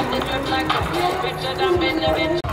I said, just like the fool, bitch, up in the bitch.